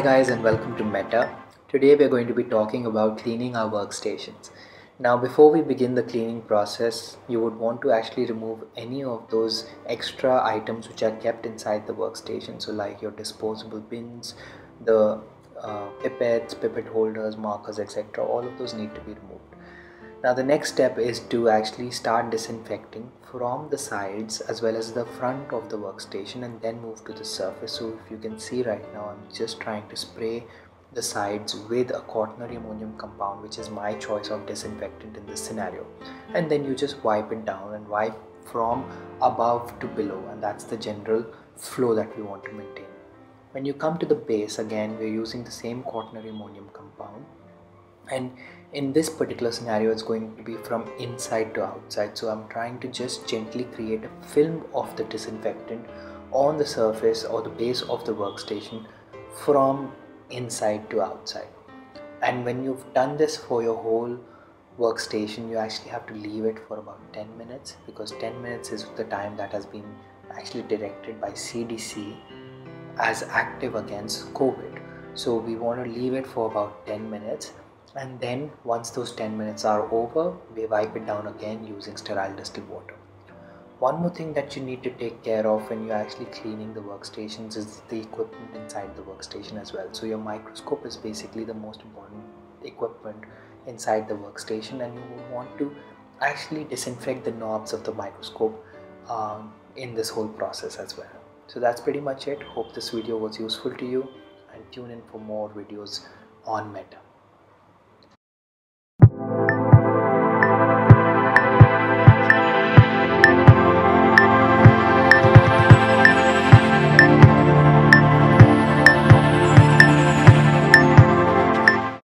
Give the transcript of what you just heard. Hi guys and welcome to Meta. Today we are going to be talking about cleaning our workstations. Now before we begin the cleaning process, you would want to actually remove any of those extra items which are kept inside the workstation. So like your disposable bins, the pipettes, pipette holders, markers, etc. All of those need to be removed. Now the next step is to actually start disinfecting from the sides as well as the front of the workstation and then move to the surface. So if you can see right now, I'm just trying to spray the sides with a quaternary ammonium compound, which is my choice of disinfectant in this scenario. And then you just wipe it down and wipe from above to below, and that's the general flow that we want to maintain. When you come to the base, again we're using the same quaternary ammonium compound. And in this particular scenario, it's going to be from inside to outside. So I'm trying to just gently create a film of the disinfectant on the surface or the base of the workstation from inside to outside. And when you've done this for your whole workstation, you actually have to leave it for about 10 minutes because 10 minutes is the time that has been actually directed by CDC as active against COVID. So we want to leave it for about 10 minutes. And then once those 10 minutes are over, we wipe it down again using sterile distilled water. One more thing that you need to take care of when you're actually cleaning the workstations is the equipment inside the workstation as well. So your microscope is basically the most important equipment inside the workstation, and you would want to actually disinfect the knobs of the microscope in this whole process as well. So that's pretty much it. Hope this video was useful to you and tune in for more videos on Meta.